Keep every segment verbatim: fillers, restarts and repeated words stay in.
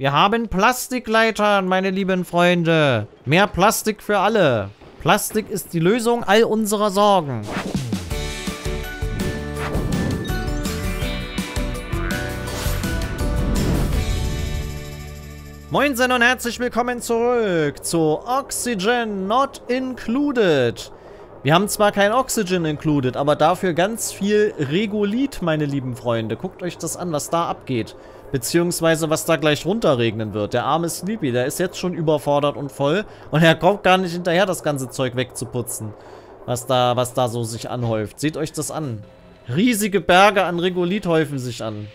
Wir haben Plastikleitern, meine lieben Freunde. Mehr Plastik für alle. Plastik ist die Lösung all unserer Sorgen. Moinsen und herzlich willkommen zurück zu Oxygen Not Included. Wir haben zwar kein Oxygen Included, aber dafür ganz viel Regolith, meine lieben Freunde. Guckt euch das an, was da abgeht. Beziehungsweise, was da gleich runterregnen wird. Der arme Sweepy, der ist jetzt schon überfordert und voll. Und er kommt gar nicht hinterher, das ganze Zeug wegzuputzen. Was da, was da so sich anhäuft. Seht euch das an. Riesige Berge an Regolith häufen sich an.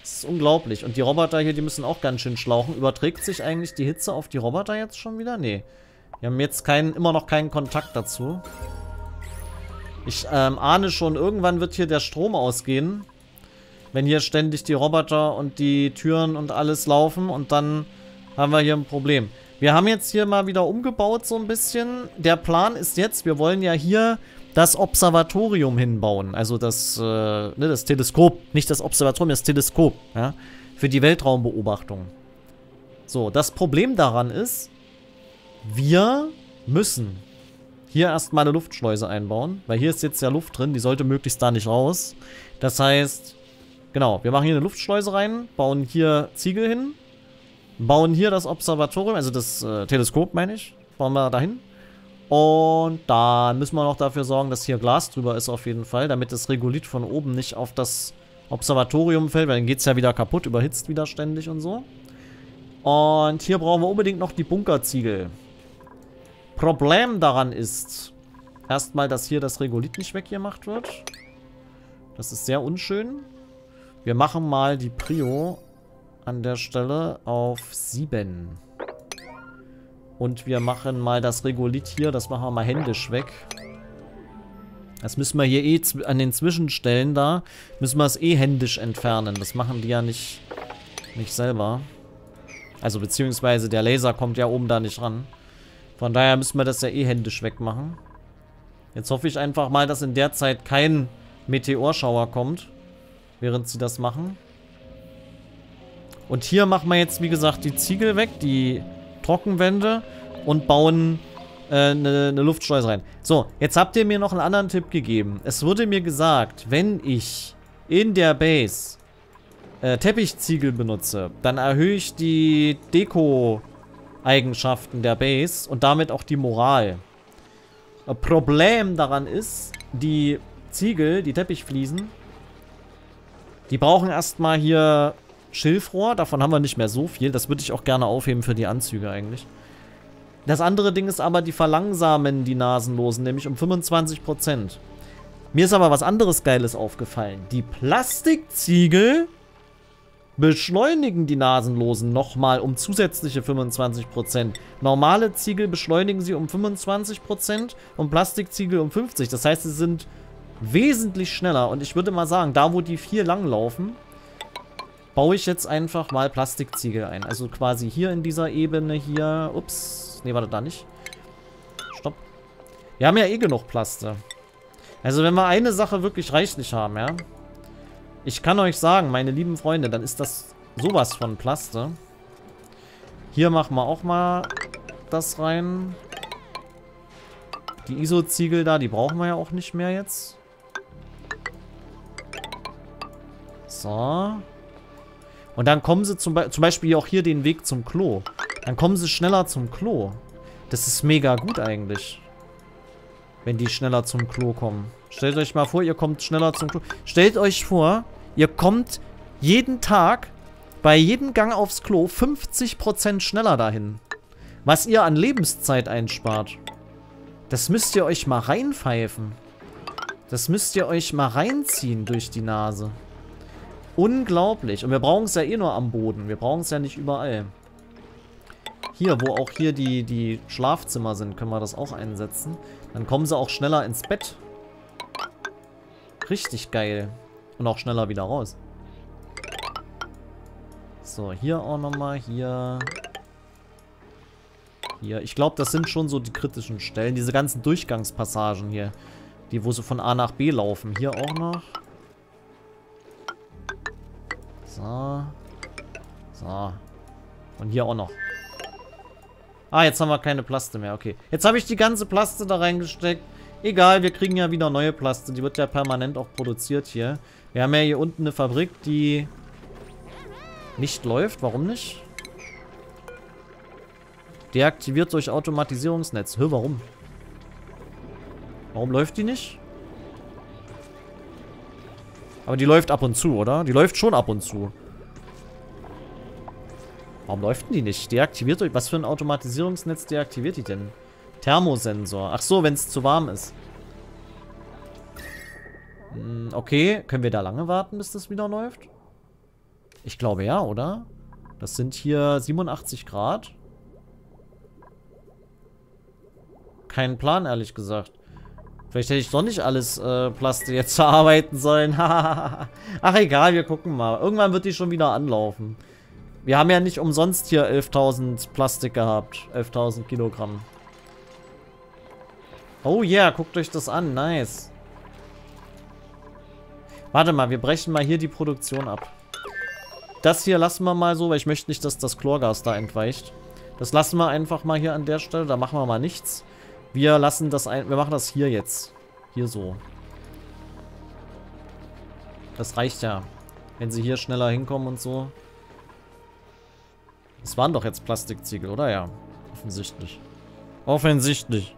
Das ist unglaublich. Und die Roboter hier, die müssen auch ganz schön schlauchen. Überträgt sich eigentlich die Hitze auf die Roboter jetzt schon wieder? Nee. Wir haben jetzt keinen, immer noch keinen Kontakt dazu. Ich ähm, ahne schon, irgendwann wird hier der Strom ausgehen. Wenn hier ständig die Roboter und die Türen und alles laufen, und dann haben wir hier ein Problem. Wir haben jetzt hier mal wieder umgebaut so ein bisschen. Der Plan ist jetzt, wir wollen ja hier das Observatorium hinbauen. Also das, äh, ne, das Teleskop, nicht das Observatorium, das Teleskop, ja, für die Weltraumbeobachtung. So, das Problem daran ist, wir müssen hier erstmal eine Luftschleuse einbauen, weil hier ist jetzt ja Luft drin, die sollte möglichst da nicht raus. Das heißt, genau, wir machen hier eine Luftschleuse rein, bauen hier Ziegel hin, bauen hier das Observatorium, also das äh, Teleskop meine ich, bauen wir dahin. Und dann müssen wir noch dafür sorgen, dass hier Glas drüber ist auf jeden Fall, damit das Regolith von oben nicht auf das Observatorium fällt, weil dann geht es ja wieder kaputt, überhitzt wieder ständig und so. Und hier brauchen wir unbedingt noch die Bunkerziegel. Problem daran ist, erstmal, dass hier das Regolith nicht weggemacht wird. Das ist sehr unschön. Wir machen mal die Prio an der Stelle auf sieben. Und wir machen mal das Regolith hier, das machen wir mal händisch weg. Das müssen wir hier eh an den Zwischenstellen da, müssen wir es eh händisch entfernen. Das machen die ja nicht, nicht selber. Also beziehungsweise der Laser kommt ja oben da nicht ran. Von daher müssen wir das ja eh händisch wegmachen. Jetzt hoffe ich einfach mal, dass in der Zeit kein Meteorschauer kommt, während sie das machen. Und hier machen wir jetzt, wie gesagt, die Ziegel weg, die Trockenwände, und bauen eine äh, ne Luftschleuse rein. So, jetzt habt ihr mir noch einen anderen Tipp gegeben. Es wurde mir gesagt, wenn ich in der Base äh, Teppichziegel benutze, dann erhöhe ich die Deko Eigenschaften der Base und damit auch die Moral. Ein Problem daran ist, die Ziegel, die Teppichfliesen, die brauchen erstmal hier Schilfrohr, davon haben wir nicht mehr so viel, das würde ich auch gerne aufheben für die Anzüge eigentlich. Das andere Ding ist aber, die verlangsamen die Nasenlosen, nämlich um fünfundzwanzig Prozent. Mir ist aber was anderes Geiles aufgefallen. Die Plastikziegel beschleunigen die Nasenlosen nochmal um zusätzliche fünfundzwanzig Prozent. Normale Ziegel beschleunigen sie um fünfundzwanzig Prozent und Plastikziegel um fünfzig Prozent. Das heißt, sie sind wesentlich schneller. Und ich würde mal sagen, da wo die vier lang laufen, baue ich jetzt einfach mal Plastikziegel ein. Also quasi hier in dieser Ebene hier. Ups. Nee, warte, da nicht. Stopp. Wir haben ja eh genug Plaste. Also wenn wir eine Sache wirklich reichlich haben, ja. Ich kann euch sagen, meine lieben Freunde, dann ist das sowas von Plaste. Hier machen wir auch mal das rein. Die I S O-Ziegel da, die brauchen wir ja auch nicht mehr jetzt. So. Und dann kommen sie zum, Be- zum Beispiel auch hier den Weg zum Klo. Dann kommen sie schneller zum Klo. Das ist mega gut eigentlich, wenn die schneller zum Klo kommen. Stellt euch mal vor, ihr kommt schneller zum Klo. Stellt euch vor, ihr kommt jeden Tag bei jedem Gang aufs Klo fünfzig Prozent schneller dahin. Was ihr an Lebenszeit einspart. Das müsst ihr euch mal reinpfeifen. Das müsst ihr euch mal reinziehen durch die Nase. Unglaublich. Und wir brauchen es ja eh nur am Boden. Wir brauchen es ja nicht überall. Hier, wo auch hier die, die Schlafzimmer sind, können wir das auch einsetzen. Dann kommen sie auch schneller ins Bett. Richtig geil. Und auch schneller wieder raus. So, hier auch nochmal. Hier. Hier. Ich glaube, das sind schon so die kritischen Stellen. Diese ganzen Durchgangspassagen hier. Die, wo sie von A nach B laufen. Hier auch noch. So. So. Und hier auch noch. Ah, jetzt haben wir keine Plaste mehr. Okay. Jetzt habe ich die ganze Plaste da reingesteckt. Egal, wir kriegen ja wieder neue Plaste. Die wird ja permanent auch produziert hier. Wir haben ja hier unten eine Fabrik, die nicht läuft. Warum nicht? Deaktiviert durch Automatisierungsnetz. Hör, warum? Warum läuft die nicht? Aber die läuft ab und zu, oder? Die läuft schon ab und zu. Warum läuft denn die nicht? Deaktiviert durch... Was für ein Automatisierungsnetz deaktiviert die denn? Thermosensor. Ach so, wenn es zu warm ist. Hm, okay, können wir da lange warten, bis das wieder läuft? Ich glaube ja, oder? Das sind hier siebenundachtzig Grad. Keinen Plan, ehrlich gesagt. Vielleicht hätte ich doch nicht alles äh, Plastik jetzt verarbeiten sollen. Ach egal, wir gucken mal. Irgendwann wird die schon wieder anlaufen. Wir haben ja nicht umsonst hier elftausend Plastik gehabt. elftausend Kilogramm. Oh yeah, guckt euch das an. Nice. Warte mal, wir brechen mal hier die Produktion ab. Das hier lassen wir mal so, weil ich möchte nicht, dass das Chlorgas da entweicht. Das lassen wir einfach mal hier an der Stelle. Da machen wir mal nichts. Wir lassen das ein. Wir machen das hier jetzt. Hier so. Das reicht ja. Wenn sie hier schneller hinkommen und so. Das waren doch jetzt Plastikziegel, oder? Ja. Offensichtlich. Offensichtlich.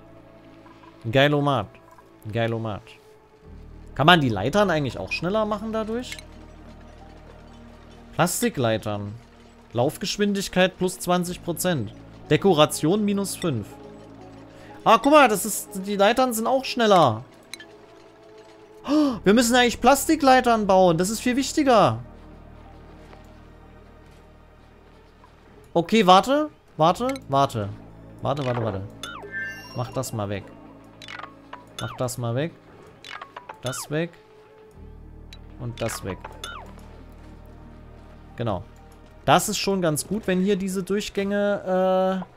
Geilomat. Geilomat. Kann man die Leitern eigentlich auch schneller machen dadurch? Plastikleitern. Laufgeschwindigkeit plus zwanzig Prozent. Dekoration minus fünf. Ah, guck mal, das ist, die Leitern sind auch schneller. Oh, wir müssen eigentlich Plastikleitern bauen. Das ist viel wichtiger. Okay, warte. Warte, warte. Warte, warte, warte. Mach das mal weg. Mach das mal weg. Das weg. Und das weg. Genau. Das ist schon ganz gut, wenn hier diese Durchgänge... Äh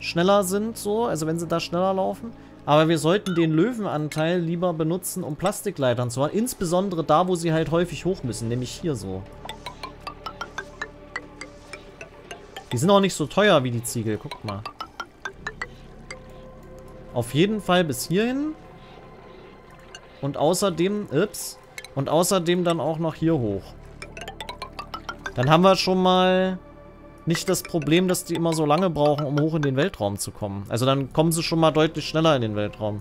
schneller sind, so, also wenn sie da schneller laufen. Aber wir sollten den Löwenanteil lieber benutzen, um Plastikleitern zu machen. Insbesondere da, wo sie halt häufig hoch müssen, nämlich hier so. Die sind auch nicht so teuer wie die Ziegel, guckt mal. Auf jeden Fall bis hierhin. Und außerdem, ups, und außerdem dann auch noch hier hoch. Dann haben wir schon mal... nicht das Problem, dass die immer so lange brauchen, um hoch in den Weltraum zu kommen. Also dann kommen sie schon mal deutlich schneller in den Weltraum.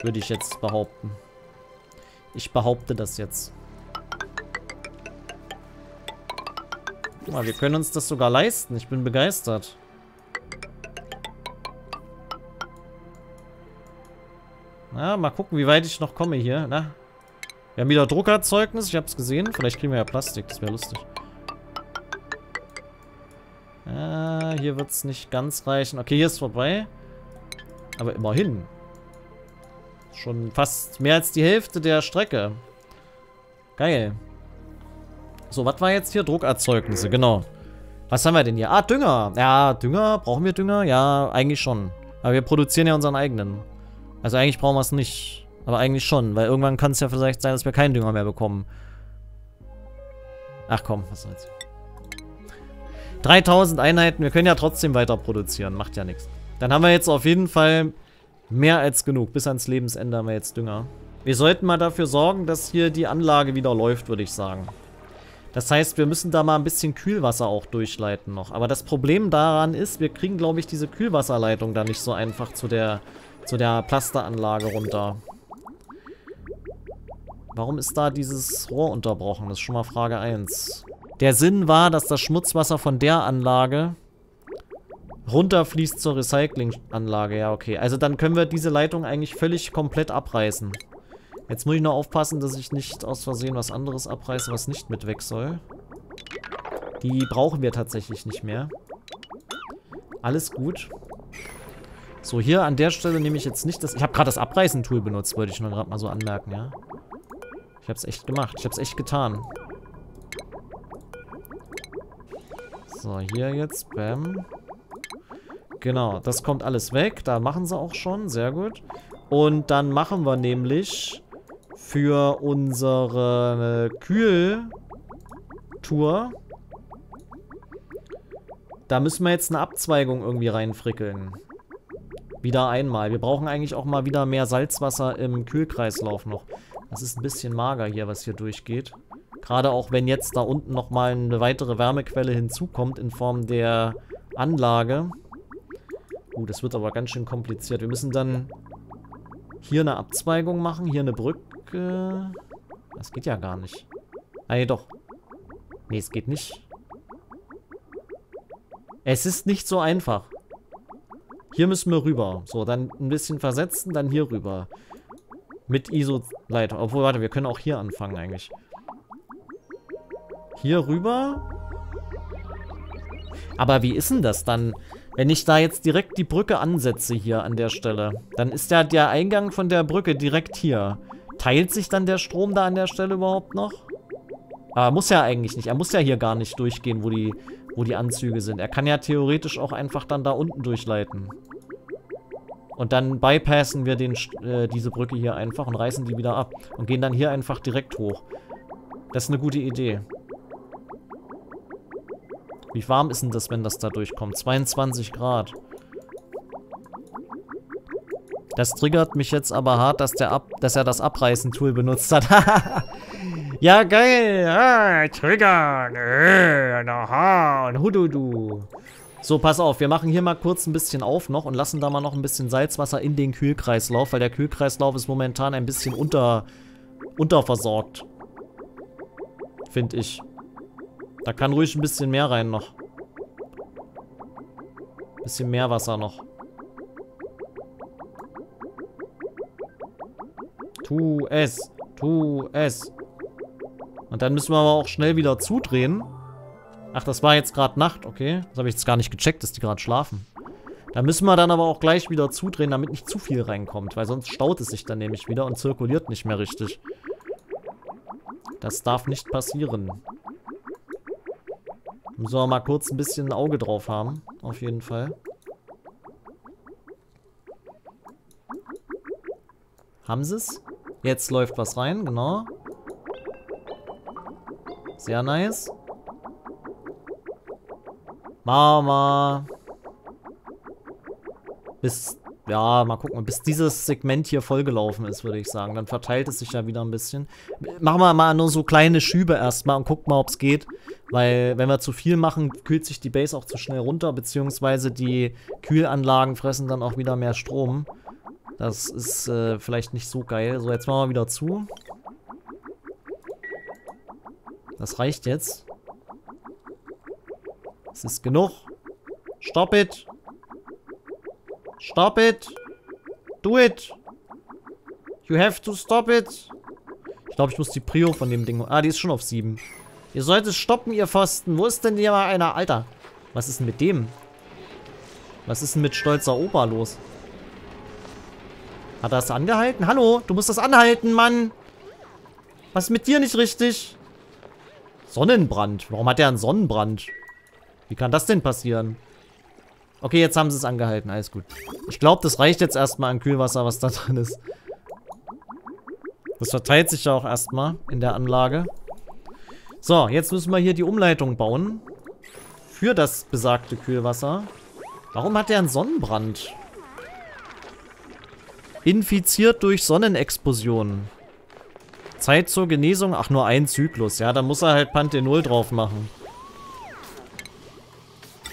Würde ich jetzt behaupten. Ich behaupte das jetzt. Guck mal, wir können uns das sogar leisten. Ich bin begeistert. Na, mal gucken, wie weit ich noch komme hier. Na? Wir haben wieder Druckerzeugnis, ich hab's gesehen. Vielleicht kriegen wir ja Plastik, das wäre lustig. Ah, hier wird's nicht ganz reichen. Okay, hier ist vorbei. Aber immerhin. Schon fast mehr als die Hälfte der Strecke. Geil. So, was war jetzt hier? Druckerzeugnisse, genau. Was haben wir denn hier? Ah, Dünger. Ja, Dünger. Brauchen wir Dünger? Ja, eigentlich schon. Aber wir produzieren ja unseren eigenen. Also eigentlich brauchen wir es nicht. Aber eigentlich schon, weil irgendwann kann es ja vielleicht sein, dass wir keinen Dünger mehr bekommen. Ach komm, was soll's. dreitausend Einheiten, wir können ja trotzdem weiter produzieren, macht ja nichts. Dann haben wir jetzt auf jeden Fall mehr als genug. Bis ans Lebensende haben wir jetzt Dünger. Wir sollten mal dafür sorgen, dass hier die Anlage wieder läuft, würde ich sagen. Das heißt, wir müssen da mal ein bisschen Kühlwasser auch durchleiten noch. Aber das Problem daran ist, wir kriegen, glaube ich, diese Kühlwasserleitung da nicht so einfach zu der, zu der Plasteranlage runter. Warum ist da dieses Rohr unterbrochen? Das ist schon mal Frage eins. Der Sinn war, dass das Schmutzwasser von der Anlage runterfließt zur Recyclinganlage. Ja, okay. Also dann können wir diese Leitung eigentlich völlig komplett abreißen. Jetzt muss ich nur aufpassen, dass ich nicht aus Versehen was anderes abreiße, was nicht mit weg soll. Die brauchen wir tatsächlich nicht mehr. Alles gut. So, hier an der Stelle nehme ich jetzt nicht das... Ich habe gerade das Abreißen-Tool benutzt, wollte ich nur gerade mal so anmerken, ja. Ich hab's echt gemacht. Ich hab's echt getan. So, hier jetzt. Bam. Genau, das kommt alles weg. Da machen sie auch schon. Sehr gut. Und dann machen wir nämlich für unsere Kühltour Da müssen wir jetzt eine Abzweigung irgendwie reinfrickeln. Wieder einmal. Wir brauchen eigentlich auch mal wieder mehr Salzwasser im Kühlkreislauf noch. Das ist ein bisschen mager hier, was hier durchgeht. Gerade auch, wenn jetzt da unten nochmal eine weitere Wärmequelle hinzukommt in Form der Anlage. Uh, das wird aber ganz schön kompliziert. Wir müssen dann hier eine Abzweigung machen, hier eine Brücke. Das geht ja gar nicht. Ah, nee, doch. Nee, es geht nicht. Es ist nicht so einfach. Hier müssen wir rüber. So, dann ein bisschen versetzen, dann hier rüber. Mit I S O-Leiter. Obwohl, warte, wir können auch hier anfangen eigentlich. Hier rüber. Aber wie ist denn das dann? Wenn ich da jetzt direkt die Brücke ansetze hier an der Stelle, dann ist ja der Eingang von der Brücke direkt hier. Teilt sich dann der Strom da an der Stelle überhaupt noch? Aber muss ja eigentlich nicht. Er muss ja hier gar nicht durchgehen, wo die, wo die Anzüge sind. Er kann ja theoretisch auch einfach dann da unten durchleiten. Und dann bypassen wir den, äh, diese Brücke hier einfach und reißen die wieder ab. Und gehen dann hier einfach direkt hoch. Das ist eine gute Idee. Wie warm ist denn das, wenn das da durchkommt? zweiundzwanzig Grad. Das triggert mich jetzt aber hart, dass, der ab, dass er das Abreißen-Tool benutzt hat. Ja, geil. Ah, triggern. Äh, aha. Und hududu. So, pass auf. Wir machen hier mal kurz ein bisschen auf noch und lassen da mal noch ein bisschen Salzwasser in den Kühlkreislauf, weil der Kühlkreislauf ist momentan ein bisschen unter, unterversorgt. Finde ich. Da kann ruhig ein bisschen mehr rein noch. Bisschen mehr Wasser noch. Tu es. Tu es. Und dann müssen wir aber auch schnell wieder zudrehen. Ach, das war jetzt gerade Nacht. Okay. Das habe ich jetzt gar nicht gecheckt, dass die gerade schlafen. Da müssen wir dann aber auch gleich wieder zudrehen, damit nicht zu viel reinkommt. Weil sonst staut es sich dann nämlich wieder und zirkuliert nicht mehr richtig. Das darf nicht passieren. Müssen wir mal kurz ein bisschen ein Auge drauf haben. Auf jeden Fall. Haben sie es? Jetzt läuft was rein, genau. Sehr nice. Mama. Bis, ja, mal gucken, bis dieses Segment hier vollgelaufen ist, würde ich sagen. Dann verteilt es sich ja wieder ein bisschen. Machen wir mal nur so kleine Schübe erstmal und gucken mal, ob es geht. Weil, wenn wir zu viel machen, kühlt sich die Base auch zu schnell runter, beziehungsweise die Kühlanlagen fressen dann auch wieder mehr Strom. Das ist äh, vielleicht nicht so geil. So, jetzt machen wir wieder zu. Das reicht jetzt. Es ist genug. Stop it. Stop it. Do it. You have to stop it. Ich glaube, ich muss die Prio von dem Ding... Ah, die ist schon auf sieben. Ihr sollt es stoppen, ihr Pfosten. Wo ist denn hier mal einer? Alter, was ist denn mit dem? Was ist denn mit stolzer Opa los? Hat er das angehalten? Hallo, du musst das anhalten, Mann. Was ist mit dir nicht richtig? Sonnenbrand. Warum hat er einen Sonnenbrand? Wie kann das denn passieren? Okay, jetzt haben sie es angehalten. Alles gut. Ich glaube, das reicht jetzt erstmal an Kühlwasser, was da drin ist. Das verteilt sich ja auch erstmal in der Anlage. So, jetzt müssen wir hier die Umleitung bauen. Für das besagte Kühlwasser. Warum hat er einen Sonnenbrand? Infiziert durch Sonnenexplosionen. Zeit zur Genesung. Ach, nur ein Zyklus. Ja, da muss er halt Panthenol drauf machen.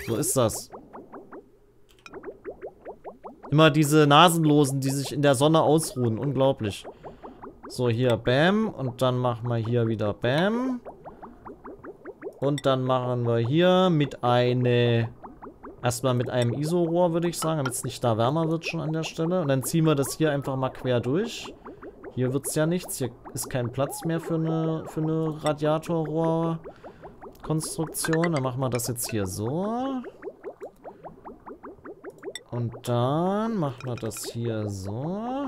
So ist das. Immer diese Nasenlosen, die sich in der Sonne ausruhen. Unglaublich. So, hier, bam. Und dann machen wir hier wieder bam. Und dann machen wir hier mit eine, erstmal mit einem I S O-Rohr, würde ich sagen, damit es nicht da wärmer wird schon an der Stelle. Und dann ziehen wir das hier einfach mal quer durch. Hier wird es ja nichts, hier ist kein Platz mehr für eine, für eine Radiatorrohrkonstruktion. Dann machen wir das jetzt hier so. Und dann machen wir das hier so.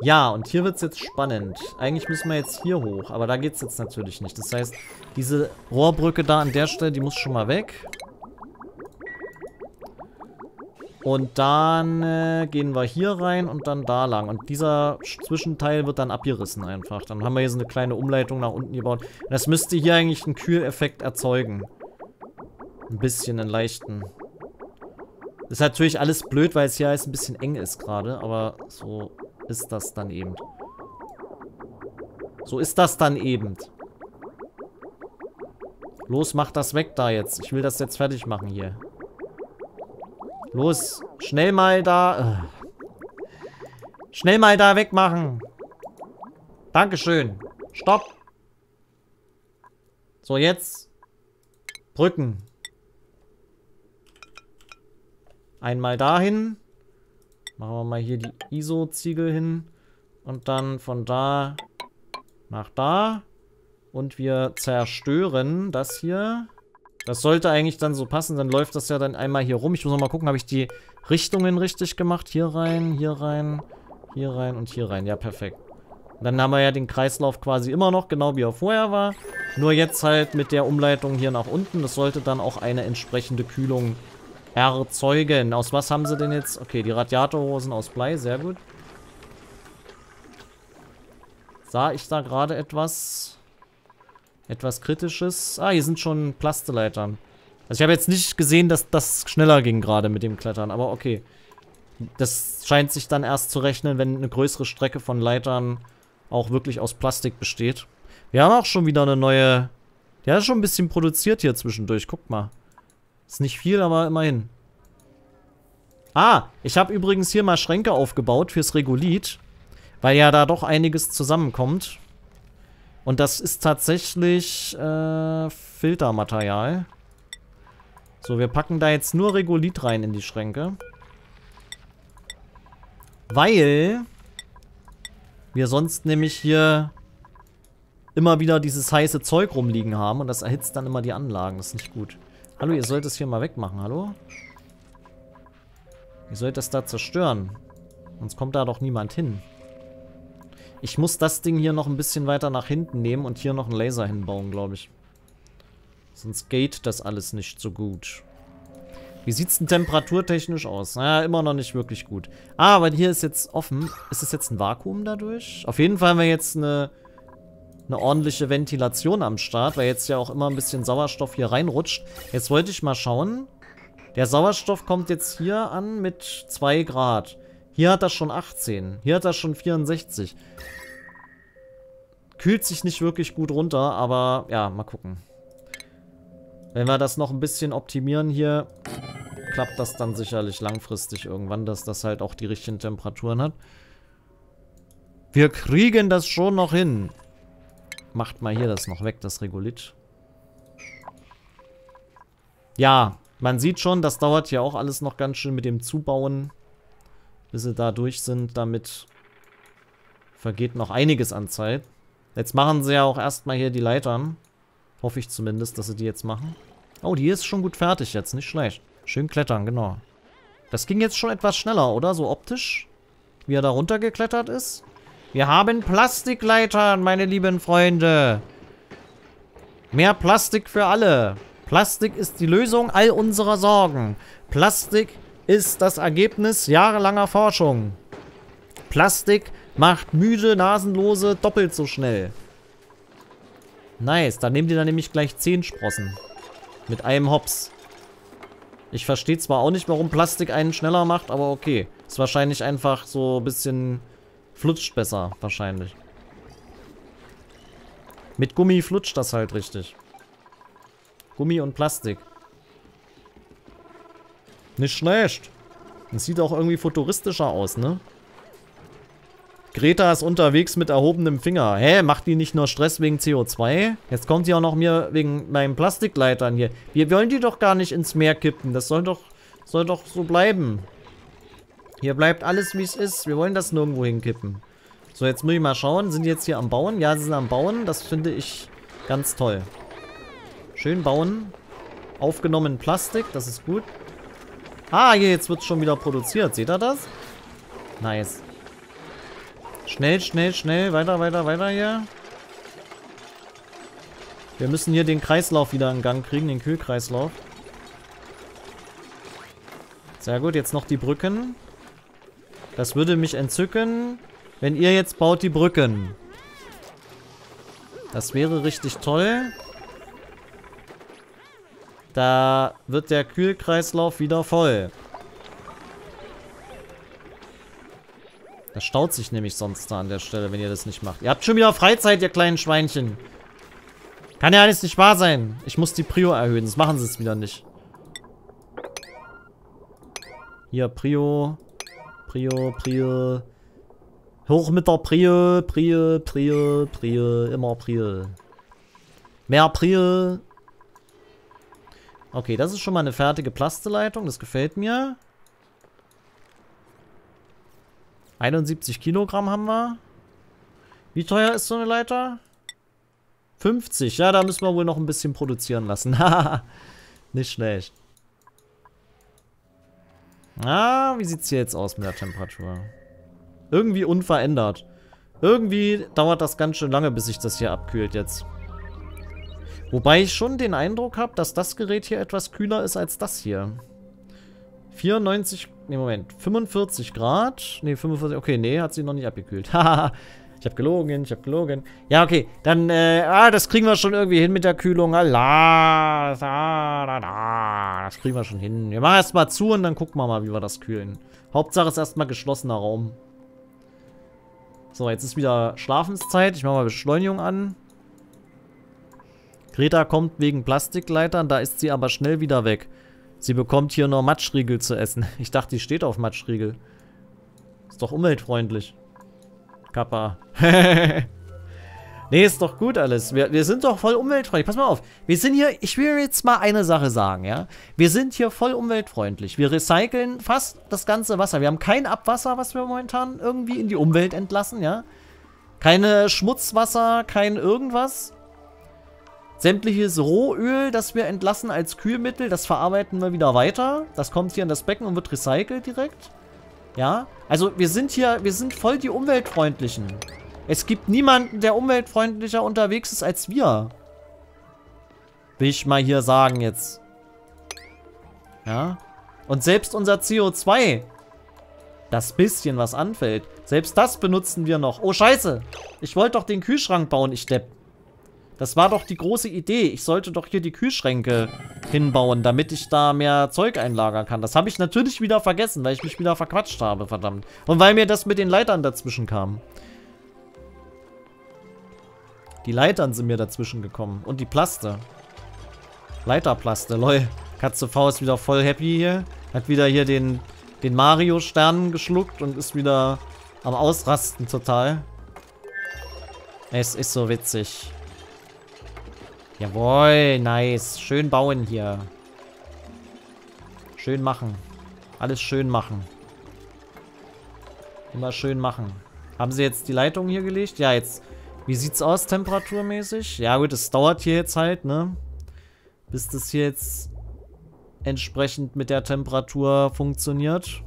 Ja, und hier wird es jetzt spannend. Eigentlich müssen wir jetzt hier hoch, aber da geht es jetzt natürlich nicht. Das heißt, diese Rohrbrücke da an der Stelle, die muss schon mal weg. Und dann äh, gehen wir hier rein und dann da lang. Und dieser Zwischenteil wird dann abgerissen einfach. Dann haben wir hier so eine kleine Umleitung nach unten gebaut. Das müsste hier eigentlich einen Kühleffekt erzeugen. Ein bisschen, einen leichten. Ist natürlich alles blöd, weil es hier alles ein bisschen eng ist gerade. Aber so ist das dann eben. So ist das dann eben. Los, mach das weg da jetzt. Ich will das jetzt fertig machen hier. Los, schnell mal da. Schnell mal da wegmachen. Dankeschön. Stopp. So, jetzt. Brücken. Einmal dahin. Machen wir mal hier die I S O-Ziegel hin. Und dann von da nach da. Und wir zerstören das hier. Das sollte eigentlich dann so passen, dann läuft das ja dann einmal hier rum. Ich muss noch mal gucken, habe ich die Richtungen richtig gemacht? Hier rein, hier rein, hier rein und hier rein. Ja, perfekt. Und dann haben wir ja den Kreislauf quasi immer noch, genau wie er vorher war. Nur jetzt halt mit der Umleitung hier nach unten. Das sollte dann auch eine entsprechende Kühlung erzeugen. Aus was haben sie denn jetzt? Okay, die Radiatorhosen aus Blei, sehr gut. Sah ich da gerade etwas... Etwas Kritisches. Ah, hier sind schon Plasteleitern. Also ich habe jetzt nicht gesehen, dass das schneller ging gerade mit dem Klettern. Aber okay. Das scheint sich dann erst zu rechnen, wenn eine größere Strecke von Leitern auch wirklich aus Plastik besteht. Wir haben auch schon wieder eine neue... Die hat schon ein bisschen produziert hier zwischendurch. Guck mal. Ist nicht viel, aber immerhin. Ah, ich habe übrigens hier mal Schränke aufgebaut fürs Regolith. Weil ja da doch einiges zusammenkommt. Und das ist tatsächlich äh, Filtermaterial. So, wir packen da jetzt nur Regolith rein in die Schränke. Weil wir sonst nämlich hier immer wieder dieses heiße Zeug rumliegen haben. Und das erhitzt dann immer die Anlagen. Das ist nicht gut. Hallo, ihr sollt es hier mal wegmachen. Hallo? Ihr sollt das da zerstören. Sonst kommt da doch niemand hin. Ich muss das Ding hier noch ein bisschen weiter nach hinten nehmen und hier noch einen Laser hinbauen, glaube ich. Sonst geht das alles nicht so gut. Wie sieht es denn temperaturtechnisch aus? Naja, immer noch nicht wirklich gut. Ah, aber hier ist jetzt offen. Ist es jetzt ein Vakuum dadurch? Auf jeden Fall haben wir jetzt eine, eine ordentliche Ventilation am Start, weil jetzt ja auch immer ein bisschen Sauerstoff hier reinrutscht. Jetzt wollte ich mal schauen. Der Sauerstoff kommt jetzt hier an mit zwei Grad. Hier hat das schon achtzehn. Hier hat das schon vierundsechzig. Kühlt sich nicht wirklich gut runter, aber ja, mal gucken. Wenn wir das noch ein bisschen optimieren hier, klappt das dann sicherlich langfristig irgendwann, dass das halt auch die richtigen Temperaturen hat. Wir kriegen das schon noch hin. Macht mal hier das noch weg, das Regolith. Ja, man sieht schon, das dauert hier auch alles noch ganz schön mit dem Zubauen. Bis sie da durch sind, damit vergeht noch einiges an Zeit. Jetzt machen sie ja auch erstmal hier die Leitern. Hoffe ich zumindest, dass sie die jetzt machen. Oh, die ist schon gut fertig jetzt, nicht schlecht. Schön klettern, genau. Das ging jetzt schon etwas schneller, oder? So optisch, wie er da runtergeklettert ist. Wir haben Plastikleitern, meine lieben Freunde. Mehr Plastik für alle. Plastik ist die Lösung all unserer Sorgen. Plastik ist das Ergebnis jahrelanger Forschung. Plastik macht müde Nasenlose doppelt so schnell. Nice, da nehmen die dann nämlich gleich zehn Sprossen. Mit einem Hops. Ich verstehe zwar auch nicht, warum Plastik einen schneller macht, aber okay. Ist wahrscheinlich einfach so ein bisschen... Flutscht besser, wahrscheinlich. Mit Gummi flutscht das halt richtig. Gummi und Plastik. Nicht schlecht. Das sieht auch irgendwie futuristischer aus, ne? Greta ist unterwegs mit erhobenem Finger. Hä, macht die nicht nur Stress wegen C O zwei? Jetzt kommt sie auch noch mir wegen meinen Plastikleitern hier. Wir wollen die doch gar nicht ins Meer kippen. Das soll doch, soll doch so bleiben. Hier bleibt alles, wie es ist. Wir wollen das nirgendwo hinkippen. So, jetzt muss ich mal schauen. Sind die jetzt hier am Bauen? Ja, sie sind am Bauen. Das finde ich ganz toll. Schön bauen. Aufgenommen Plastik. Das ist gut. Ah, hier, jetzt wird es schon wieder produziert. Seht ihr das? Nice. Schnell, schnell, schnell. Weiter, weiter, weiter hier. Wir müssen hier den Kreislauf wieder in Gang kriegen, den Kühlkreislauf. Sehr gut, jetzt noch die Brücken. Das würde mich entzücken, wenn ihr jetzt baut die Brücken. Das wäre richtig toll. Da wird der Kühlkreislauf wieder voll. Das staut sich nämlich sonst da an der Stelle, wenn ihr das nicht macht. Ihr habt schon wieder Freizeit, ihr kleinen Schweinchen. Kann ja alles nicht wahr sein. Ich muss die Prio erhöhen, sonst machen sie es wieder nicht. Hier, Prio. Prio, Prio. Hoch mit der Prio, Prio, Prio, Prio. Immer Prio. Mehr Prio. Okay, das ist schon mal eine fertige Plasteleitung. Das gefällt mir. einundsiebzig Kilogramm haben wir. Wie teuer ist so eine Leiter? fünfzig. Ja, da müssen wir wohl noch ein bisschen produzieren lassen. Haha. Nicht schlecht. Ah, wie sieht es hier jetzt aus mit der Temperatur? Irgendwie unverändert. Irgendwie dauert das ganz schön lange, bis sich das hier abkühlt jetzt. Wobei ich schon den Eindruck habe, dass das Gerät hier etwas kühler ist als das hier. vierundneunzig, nee Moment, fünfundvierzig Grad. Nee, fünfundvierzig, okay, nee, hat sie noch nicht abgekühlt. Haha, ich habe gelogen, ich habe gelogen. Ja, okay, dann, äh, ah, das kriegen wir schon irgendwie hin mit der Kühlung. Allah, das kriegen wir schon hin. Wir machen erstmal zu und dann gucken wir mal, wie wir das kühlen. Hauptsache ist erstmal geschlossener Raum. So, jetzt ist wieder Schlafenszeit. Ich mache mal Beschleunigung an. Greta kommt wegen Plastikleitern, da ist sie aber schnell wieder weg. Sie bekommt hier nur Matschriegel zu essen. Ich dachte, die steht auf Matschriegel. Ist doch umweltfreundlich. Kappa. Nee, ist doch gut alles. Wir, wir sind doch voll umweltfreundlich. Pass mal auf. Wir sind hier, ich will jetzt mal eine Sache sagen, ja. Wir sind hier voll umweltfreundlich. Wir recyceln fast das ganze Wasser. Wir haben kein Abwasser, was wir momentan irgendwie in die Umwelt entlassen, ja. Keine Schmutzwasser, kein irgendwas. Sämtliches Rohöl, das wir entlassen als Kühlmittel, das verarbeiten wir wieder weiter. Das kommt hier in das Becken und wird recycelt direkt. Ja, also wir sind hier, wir sind voll die Umweltfreundlichen. Es gibt niemanden, der umweltfreundlicher unterwegs ist als wir. Will ich mal hier sagen jetzt. Ja, und selbst unser C O zwei, das bisschen, was anfällt, selbst das benutzen wir noch. Oh, scheiße, ich wollte doch den Kühlschrank bauen, ich Depp. Das war doch die große Idee. Ich sollte doch hier die Kühlschränke hinbauen, damit ich da mehr Zeug einlagern kann. Das habe ich natürlich wieder vergessen, weil ich mich wieder verquatscht habe, verdammt. Und weil mir das mit den Leitern dazwischen kam. Die Leitern sind mir dazwischen gekommen. Und die Plaste. Leiterplaste, lol. Katze V ist wieder voll happy hier. Hat wieder hier den, den Mario-Stern geschluckt und ist wieder am Ausrasten total. Es ist so witzig. Jawohl, nice. Schön bauen hier. Schön machen. Alles schön machen. Immer schön machen. Haben sie jetzt die Leitung hier gelegt? Ja, jetzt. Wie sieht's aus temperaturmäßig? Ja gut, es dauert hier jetzt halt, ne? Bis das hier jetzt entsprechend mit der Temperatur funktioniert.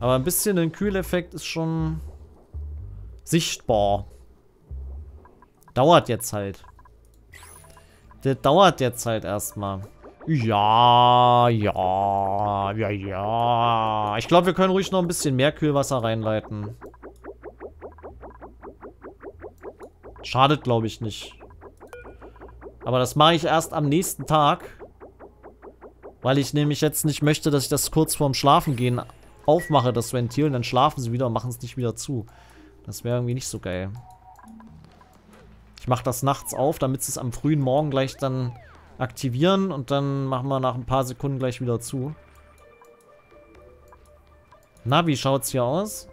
Aber ein bisschen ein Kühleffekt ist schon sichtbar. Dauert jetzt halt. Das dauert jetzt halt erstmal. Ja, ja, ja, ja. Ich glaube, wir können ruhig noch ein bisschen mehr Kühlwasser reinleiten. Schadet, glaube ich, nicht. Aber das mache ich erst am nächsten Tag. Weil ich nämlich jetzt nicht möchte, dass ich das kurz vorm Schlafengehen aufmache, das Ventil. Und dann schlafen sie wieder und machen es nicht wieder zu. Das wäre irgendwie nicht so geil. Ich mache das nachts auf, damit sie es am frühen Morgen gleich dann aktivieren. Und dann machen wir nach ein paar Sekunden gleich wieder zu. Na, wie schaut es hier aus?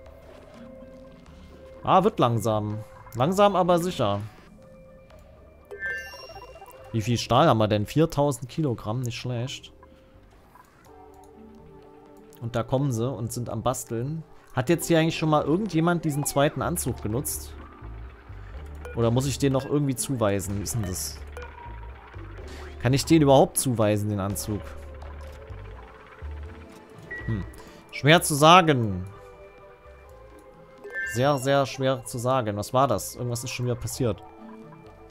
Ah, wird langsam. Langsam, aber sicher. Wie viel Stahl haben wir denn? viertausend Kilogramm, nicht schlecht. Und da kommen sie und sind am Basteln. Hat jetzt hier eigentlich schon mal irgendjemand diesen zweiten Anzug genutzt? Oder muss ich den noch irgendwie zuweisen? Wie ist denn das? Kann ich den überhaupt zuweisen, den Anzug? Hm. Schwer zu sagen. Sehr, sehr schwer zu sagen. Was war das? Irgendwas ist schon wieder passiert.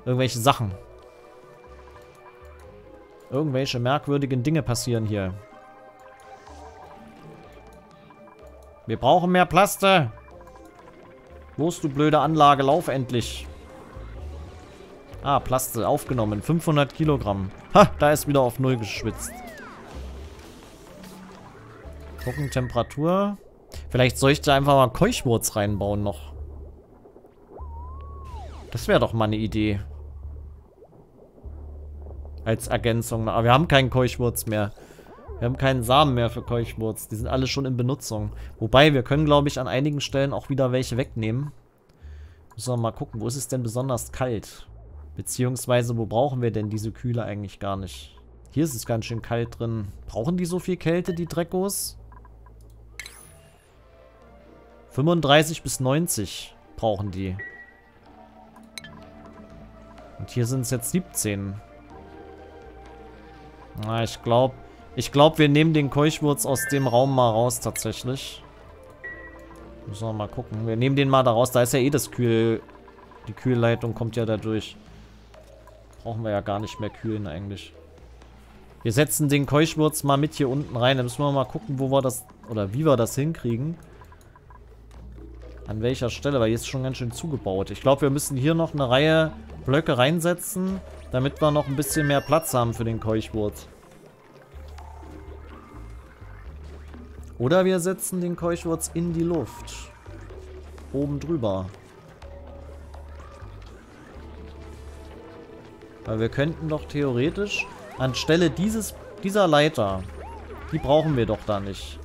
Irgendwelche Sachen. Irgendwelche merkwürdigen Dinge passieren hier. Wir brauchen mehr Plaste. Los, du blöde Anlage, lauf endlich. Ah, Plaste aufgenommen. fünfhundert Kilogramm. Ha, da ist wieder auf null geschwitzt. Trockentemperatur. Vielleicht soll ich da einfach mal Keuchwurz reinbauen noch. Das wäre doch mal eine Idee. Als Ergänzung. Aber wir haben keinen Keuchwurz mehr. Wir haben keinen Samen mehr für Keuchwurz. Die sind alle schon in Benutzung. Wobei, wir können, glaube ich, an einigen Stellen auch wieder welche wegnehmen. Müssen wir mal gucken, wo ist es denn besonders kalt? Beziehungsweise, wo brauchen wir denn diese Kühle eigentlich gar nicht? Hier ist es ganz schön kalt drin. Brauchen die so viel Kälte, die Dreckos? fünfunddreißig bis neunzig brauchen die. Und hier sind es jetzt siebzehn. Na, ich glaube... Ich glaube, wir nehmen den Keuchwurz aus dem Raum mal raus, tatsächlich. Müssen wir mal gucken. Wir nehmen den mal da raus. Da ist ja eh das Kühl... Die Kühlleitung kommt ja dadurch. Brauchen wir ja gar nicht mehr kühlen, eigentlich. Wir setzen den Keuchwurz mal mit hier unten rein. Da müssen wir mal gucken, wo wir das... Oder wie wir das hinkriegen. An welcher Stelle, weil hier ist schon ganz schön zugebaut. Ich glaube, wir müssen hier noch eine Reihe Blöcke reinsetzen, damit wir noch ein bisschen mehr Platz haben für den Keuchwurz. Oder wir setzen den Keuchwurz in die Luft. Oben drüber. Weil wir könnten doch theoretisch anstelle dieses, dieser Leiter, die brauchen wir doch da nicht.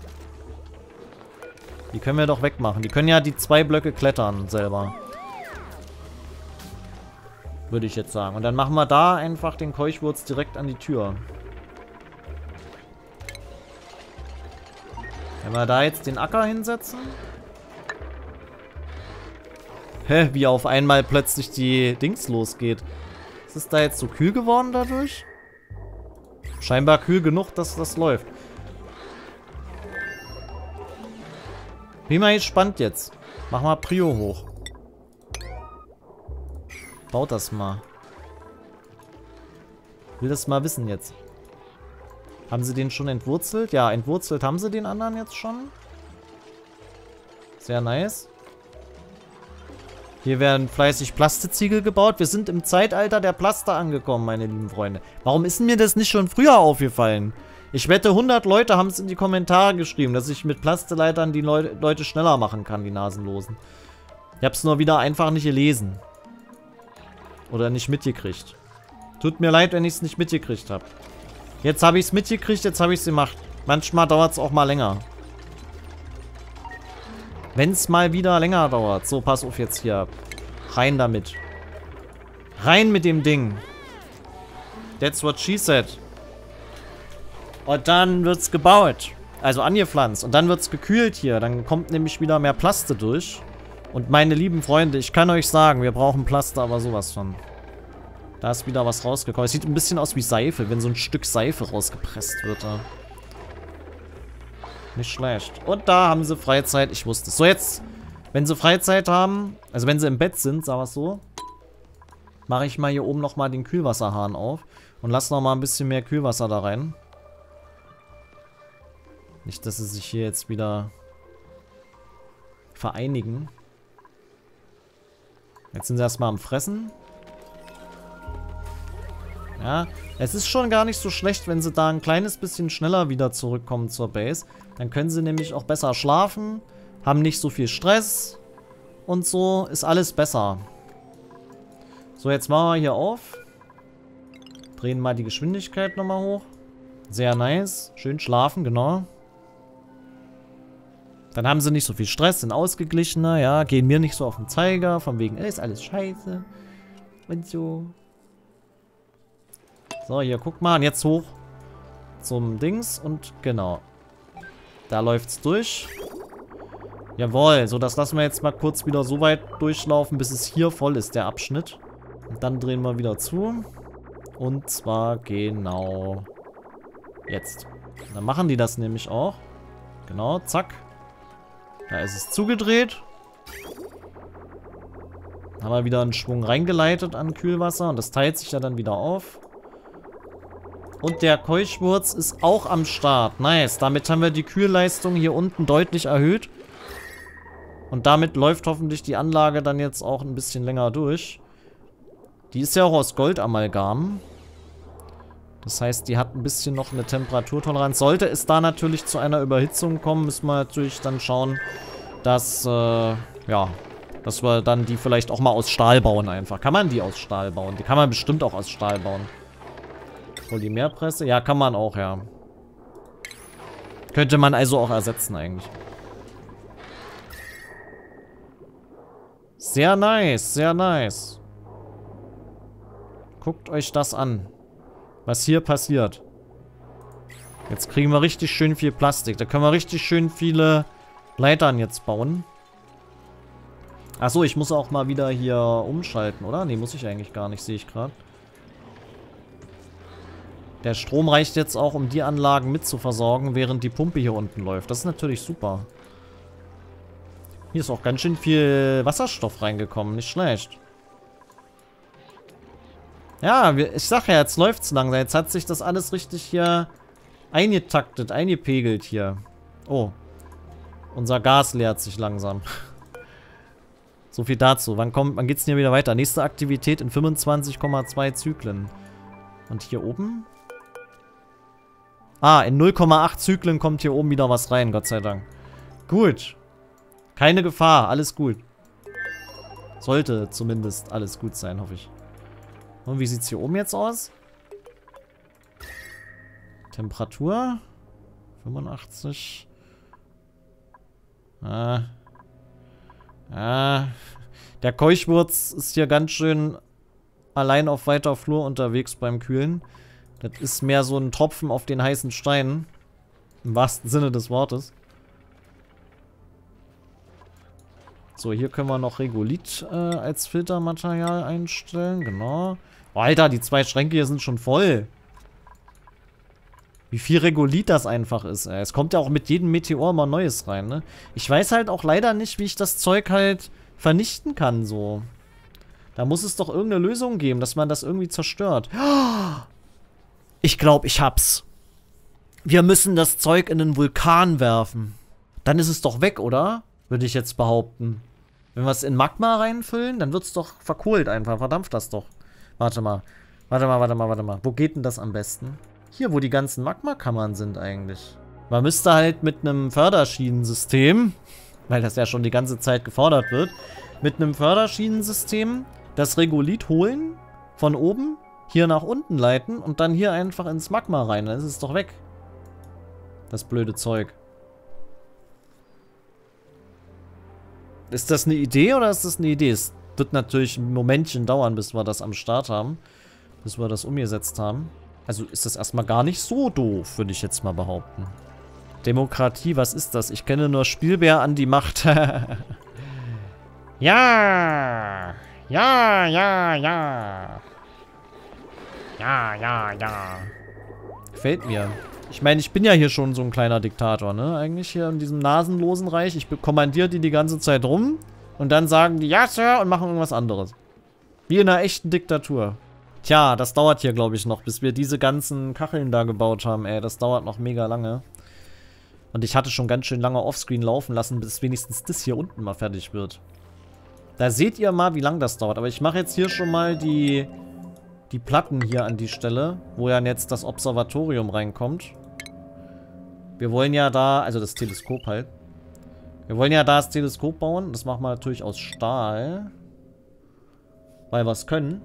Die können wir doch wegmachen. Die können ja die zwei Blöcke klettern selber. Würde ich jetzt sagen. Und dann machen wir da einfach den Keuchwurz direkt an die Tür. Wenn wir da jetzt den Acker hinsetzen. Hä, wie auf einmal plötzlich die Dings losgeht. Ist es da jetzt so kühl geworden dadurch? Scheinbar kühl genug, dass das läuft. Bin mal gespannt jetzt. Mach mal Prio hoch. Baut das mal. Will das mal wissen jetzt. Haben sie den schon entwurzelt? Ja, entwurzelt haben sie den anderen jetzt schon. Sehr nice. Hier werden fleißig Plastiziegel gebaut. Wir sind im Zeitalter der Plaste angekommen, meine lieben Freunde. Warum ist mir das nicht schon früher aufgefallen? Ich wette, hundert Leute haben es in die Kommentare geschrieben, dass ich mit Plasteleitern die Leu- Leute schneller machen kann, die Nasenlosen. Ich hab's nur wieder einfach nicht gelesen. Oder nicht mitgekriegt. Tut mir leid, wenn ich es nicht mitgekriegt habe. Jetzt habe ich es mitgekriegt, jetzt habe ich es gemacht. Manchmal dauert es auch mal länger. Wenn es mal wieder länger dauert. So, pass auf jetzt hier. Rein damit. Rein mit dem Ding. That's what she said. Und dann wird es gebaut. Also angepflanzt. Und dann wird es gekühlt hier. Dann kommt nämlich wieder mehr Plaste durch. Und meine lieben Freunde, ich kann euch sagen, wir brauchen Plaste, aber sowas von... Da ist wieder was rausgekommen. Es sieht ein bisschen aus wie Seife, wenn so ein Stück Seife rausgepresst wird. Da. Nicht schlecht. Und da haben sie Freizeit. Ich wusste es. So, jetzt, wenn sie Freizeit haben, also wenn sie im Bett sind, sagen wir es so, mache ich mal hier oben nochmal den Kühlwasserhahn auf und lasse nochmal ein bisschen mehr Kühlwasser da rein. Nicht, dass sie sich hier jetzt wieder vereinigen. Jetzt sind sie erstmal am Fressen. Ja, es ist schon gar nicht so schlecht, wenn sie da ein kleines bisschen schneller wieder zurückkommen zur Base. Dann können sie nämlich auch besser schlafen, haben nicht so viel Stress und so ist alles besser. So, jetzt machen wir hier auf. Drehen mal die Geschwindigkeit nochmal hoch. Sehr nice. Schön schlafen, genau. Dann haben sie nicht so viel Stress, sind ausgeglichener, ja. Gehen mir nicht so auf den Zeiger, von wegen, ey, ist alles scheiße und so. So, hier, guck mal. Und jetzt hoch zum Dings. Und genau. Da läuft's durch. Jawohl. So, das lassen wir jetzt mal kurz wieder so weit durchlaufen, bis es hier voll ist, der Abschnitt. Und dann drehen wir wieder zu. Und zwar genau jetzt. Dann machen die das nämlich auch. Genau, zack. Da ist es zugedreht. Haben wir wieder einen Schwung reingeleitet an Kühlwasser. Und das teilt sich ja dann wieder auf. Und der Keuchwurz ist auch am Start. Nice. Damit haben wir die Kühlleistung hier unten deutlich erhöht. Und damit läuft hoffentlich die Anlage dann jetzt auch ein bisschen länger durch. Die ist ja auch aus Goldamalgam. Das heißt, die hat ein bisschen noch eine Temperaturtoleranz. Sollte es da natürlich zu einer Überhitzung kommen, müssen wir natürlich dann schauen, dass, äh, ja, dass wir dann die vielleicht auch mal aus Stahl bauen einfach. Kann man die aus Stahl bauen? Die kann man bestimmt auch aus Stahl bauen. Polymerpresse? Ja, kann man auch, ja. Könnte man also auch ersetzen eigentlich. Sehr nice, sehr nice. Guckt euch das an, was hier passiert. Jetzt kriegen wir richtig schön viel Plastik. Da können wir richtig schön viele Leitern jetzt bauen. Achso, ich muss auch mal wieder hier umschalten, oder? Nee, muss ich eigentlich gar nicht, sehe ich gerade. Der Strom reicht jetzt auch, um die Anlagen mit zu versorgen, während die Pumpe hier unten läuft. Das ist natürlich super. Hier ist auch ganz schön viel Wasserstoff reingekommen. Nicht schlecht. Ja, ich sag ja, jetzt läuft's langsam. Jetzt hat sich das alles richtig hier eingetaktet, eingepegelt hier. Oh. Unser Gas leert sich langsam. So viel dazu. Wann kommt, wann geht's denn hier wieder weiter? Nächste Aktivität in fünfundzwanzig Komma zwei Zyklen. Und hier oben? Ah, in null Komma acht Zyklen kommt hier oben wieder was rein, Gott sei Dank. Gut. Keine Gefahr, alles gut. Sollte zumindest alles gut sein, hoffe ich. Und wie sieht es hier oben jetzt aus? Temperatur? fünfundachtzig. Ah. Ah. Der Keuchwurz ist hier ganz schön allein auf weiter Flur unterwegs beim Kühlen. Das ist mehr so ein Tropfen auf den heißen Stein. Im wahrsten Sinne des Wortes. So, hier können wir noch Regolith äh, als Filtermaterial einstellen. Genau. Oh, Alter, die zwei Schränke hier sind schon voll. Wie viel Regolith das einfach ist. Ey. Es kommt ja auch mit jedem Meteor mal Neues rein, ne? Ich weiß halt auch leider nicht, wie ich das Zeug halt vernichten kann, so. Da muss es doch irgendeine Lösung geben, dass man das irgendwie zerstört. Ich glaube, ich hab's. Wir müssen das Zeug in den Vulkan werfen. Dann ist es doch weg, oder? Würde ich jetzt behaupten. Wenn wir es in Magma reinfüllen, dann wird es doch verkohlt einfach. Verdampft das doch. Warte mal. Warte mal, warte mal, warte mal. Wo geht denn das am besten? Hier, wo die ganzen Magmakammern sind eigentlich. Man müsste halt mit einem Förderschienensystem, weil das ja schon die ganze Zeit gefordert wird, mit einem Förderschienensystem das Regolith holen, von oben, hier nach unten leiten und dann hier einfach ins Magma rein. Dann ist es doch weg. Das blöde Zeug. Ist das eine Idee oder ist das eine Idee? Es wird natürlich ein Momentchen dauern, bis wir das am Start haben. Bis wir das umgesetzt haben. Also ist das erstmal gar nicht so doof, würde ich jetzt mal behaupten. Demokratie, was ist das? Ich kenne nur SPIELBAER an die Macht. Ja! Ja, ja, ja. Ja, ja, ja. Gefällt mir. Ich meine, ich bin ja hier schon so ein kleiner Diktator, ne? Eigentlich hier in diesem nasenlosen Reich. Ich kommandiere die die ganze Zeit rum und dann sagen die, ja, Sir, und machen irgendwas anderes. Wie in einer echten Diktatur. Tja, das dauert hier, glaube ich, noch, bis wir diese ganzen Kacheln da gebaut haben, ey. Das dauert noch mega lange. Und ich hatte schon ganz schön lange Offscreen laufen lassen, bis wenigstens das hier unten mal fertig wird. Da seht ihr mal, wie lang das dauert. Aber ich mache jetzt hier schon mal die, die Platten hier an die Stelle, wo dann jetzt das Observatorium reinkommt. Wir wollen ja da, also das Teleskop halt. Wir wollen ja da das Teleskop bauen. Das machen wir natürlich aus Stahl. Weil wir es können.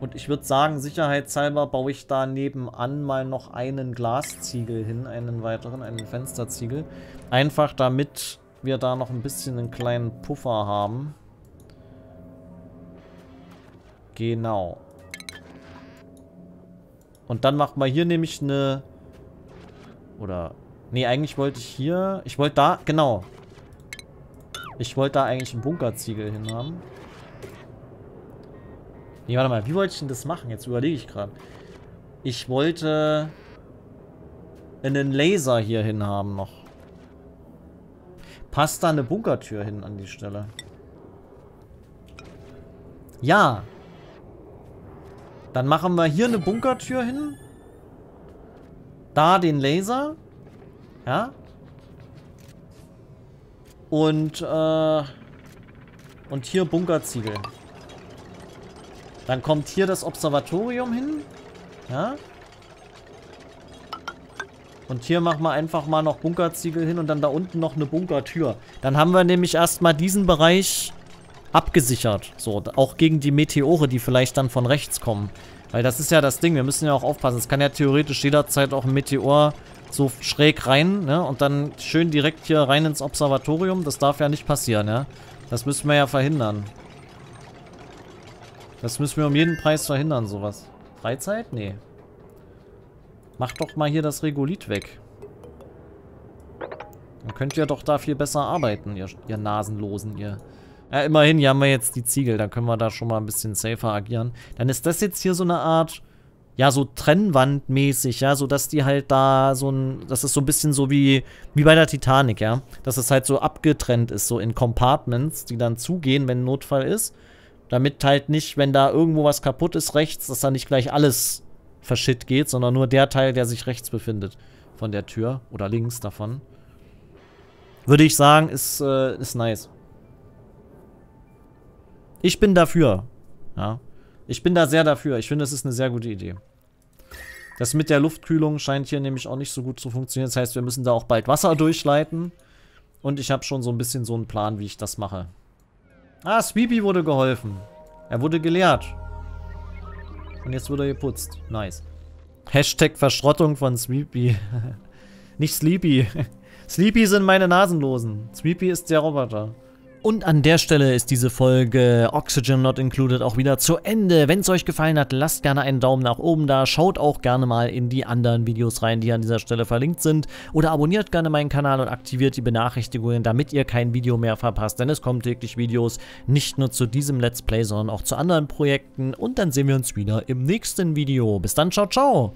Und ich würde sagen, sicherheitshalber baue ich da nebenan mal noch einen Glasziegel hin. Einen weiteren, einen Fensterziegel. Einfach damit wir da noch ein bisschen einen kleinen Puffer haben. Genau. Und dann macht man hier nämlich eine... Oder... Nee, eigentlich wollte ich hier... Ich wollte da... Genau. Ich wollte da eigentlich einen Bunkerziegel hin haben. Nee, warte mal. Wie wollte ich denn das machen? Jetzt überlege ich gerade. Ich wollte... einen Laser hier hin haben noch. Passt da eine Bunkertür hin an die Stelle? Ja. Dann machen wir hier eine Bunkertür hin. Da den Laser. Ja. Und, äh, und hier Bunkerziegel. Dann kommt hier das Observatorium hin. Ja. Und hier machen wir einfach mal noch Bunkerziegel hin und dann da unten noch eine Bunkertür. Dann haben wir nämlich erstmal diesen Bereich abgesichert. So, auch gegen die Meteore, die vielleicht dann von rechts kommen. Weil das ist ja das Ding, wir müssen ja auch aufpassen. Es kann ja theoretisch jederzeit auch ein Meteor so schräg rein, ne? Und dann schön direkt hier rein ins Observatorium. Das darf ja nicht passieren, ja? Das müssen wir ja verhindern. Das müssen wir um jeden Preis verhindern, sowas. Freizeit? Nee. Macht doch mal hier das Regolith weg. Dann könnt ihr doch da viel besser arbeiten, ihr, ihr Nasenlosen, ihr... Ja, immerhin, hier haben wir jetzt die Ziegel. Dann können wir da schon mal ein bisschen safer agieren. Dann ist das jetzt hier so eine Art... Ja, so trennwandmäßig, ja, so dass die halt da so ein, das ist so ein bisschen so wie, wie bei der Titanic, ja, dass es halt so abgetrennt ist, so in Compartments, die dann zugehen, wenn ein Notfall ist, damit halt nicht, wenn da irgendwo was kaputt ist rechts, dass da nicht gleich alles verschitt geht, sondern nur der Teil, der sich rechts befindet von der Tür oder links davon. Würde ich sagen, ist, äh, ist nice. Ich bin dafür, ja. Ich bin da sehr dafür. Ich finde, das ist eine sehr gute Idee. Das mit der Luftkühlung scheint hier nämlich auch nicht so gut zu funktionieren. Das heißt, wir müssen da auch bald Wasser durchleiten. Und ich habe schon so ein bisschen so einen Plan, wie ich das mache. Ah, Sweepy wurde geholfen. Er wurde geleert. Und jetzt wurde er geputzt. Nice. Hashtag Verschrottung von Sweepy. Nicht Sleepy. Sleepy sind meine Nasenlosen. Sweepy ist der Roboter. Und an der Stelle ist diese Folge Oxygen Not Included auch wieder zu Ende. Wenn es euch gefallen hat, lasst gerne einen Daumen nach oben da. Schaut auch gerne mal in die anderen Videos rein, die an dieser Stelle verlinkt sind. Oder abonniert gerne meinen Kanal und aktiviert die Benachrichtigungen, damit ihr kein Video mehr verpasst. Denn es kommen täglich Videos, nicht nur zu diesem Let's Play, sondern auch zu anderen Projekten. Und dann sehen wir uns wieder im nächsten Video. Bis dann, ciao, ciao!